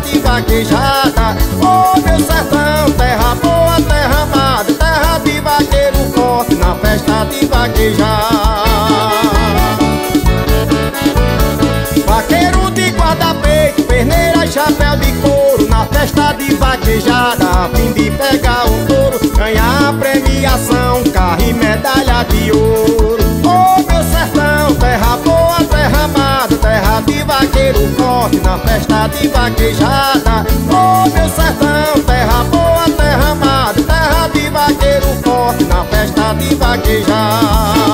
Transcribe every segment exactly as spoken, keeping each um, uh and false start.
terra de vaquejada. Ô meu sertão, terra boa, terra amada, terra de vaqueiro forte na festa de vaquejada. Vaqueiro de guarda-peito, perneira e chapéu de couro, na festa de vaquejada, a fim de pegar o touro, ganhar a premiação, carro e medalha de ouro. Ô meu sertão, terra boa, terra amada, terra de vaqueiro forte na festa de vaquejada. Ô meu sertão, terra boa, terra amada, terra de vaqueiro forte na festa de vaquejada.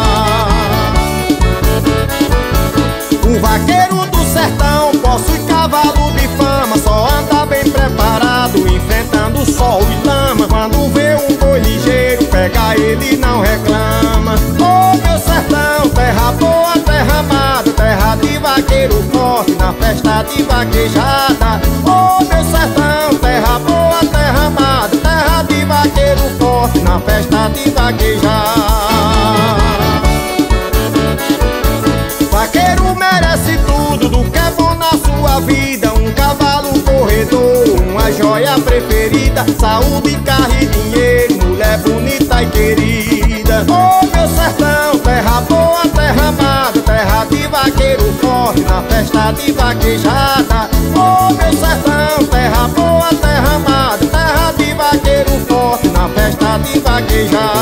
O vaqueiro do sertão possui cavalo de fama, só anda bem preparado, enfrentando sol e lama. Quando vê um boi ligeiro, pega ele e não reclama. Ô meu sertão, terra boa, terra amada, terra de vaqueiro forte na festa de vaquejada. Ô meu sertão, terra boa, terra amada, terra de vaqueiro forte na festa de vaquejada. Vaqueiro merece tudo do que é bom na sua vida: um cavalo corredor, uma joia preferida, saúde, carro e dinheiro, mulher bonita e querida. Ô meu sertão, terra boa, terra amada, terra de vaqueiro forte na festa de vaquejada. Ô meu sertão, terra boa, terra amada, terra de vaqueiro forte na festa de vaquejada.